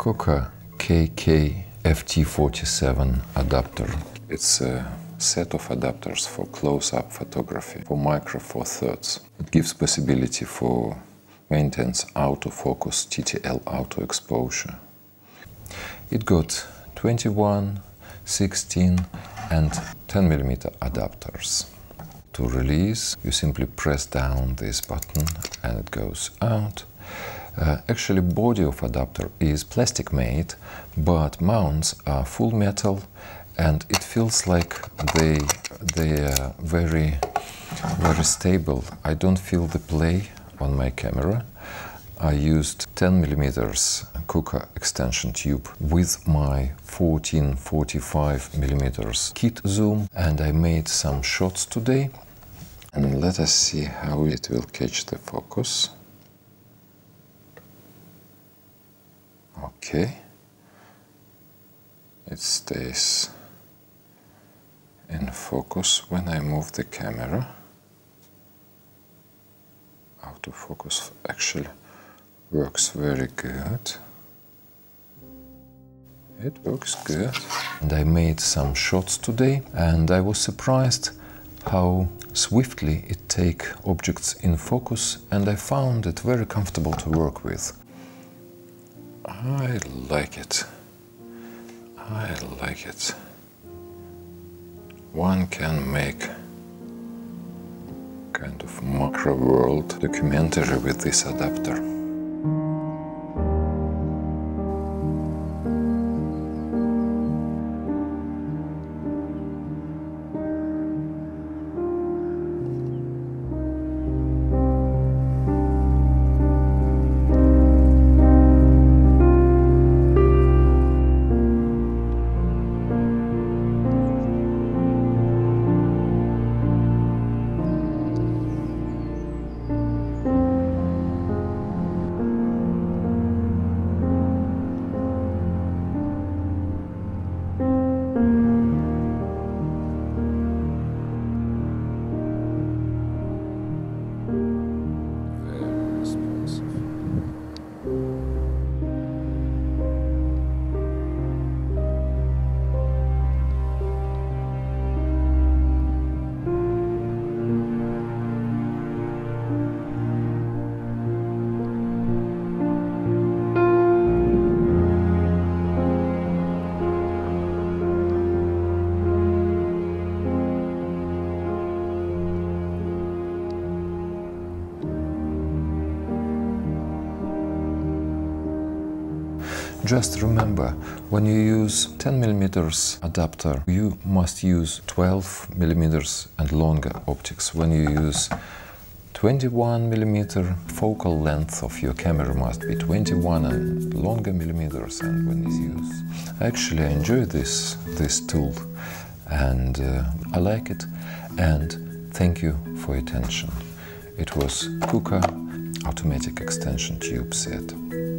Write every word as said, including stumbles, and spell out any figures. KOOKA K K F T forty-seven adapter. It's a set of adapters for close-up photography, for micro four-thirds. It gives possibility for maintenance autofocus, T T L auto exposure. It got twenty-one, sixteen and ten millimeter adapters. To release, you simply press down this button and it goes out. Uh, actually, body of adapter is plastic made, but mounts are full metal, and it feels like they they are very very stable. I don't feel the play on my camera. I used ten millimeter KOOKA extension tube with my fourteen forty-five millimeter kit zoom, and I made some shots today. And let us see how it will catch the focus. Okay, it stays in focus when I move the camera. Autofocus actually works very good. It works good. And I made some shots today, and I was surprised how swiftly it takes objects in focus, and I found it very comfortable to work with. I like it. I like it. One can make kind of macro world documentary with this adapter. Just remember, when you use ten millimeter adapter, you must use twelve millimeter and longer optics. When you use twenty-one millimeter, focal length of your camera must be twenty-one and longer millimeters. And when it's used, actually, I enjoy this this tool, and uh, I like it. And thank you for your attention. It was KOOKA automatic extension tube set.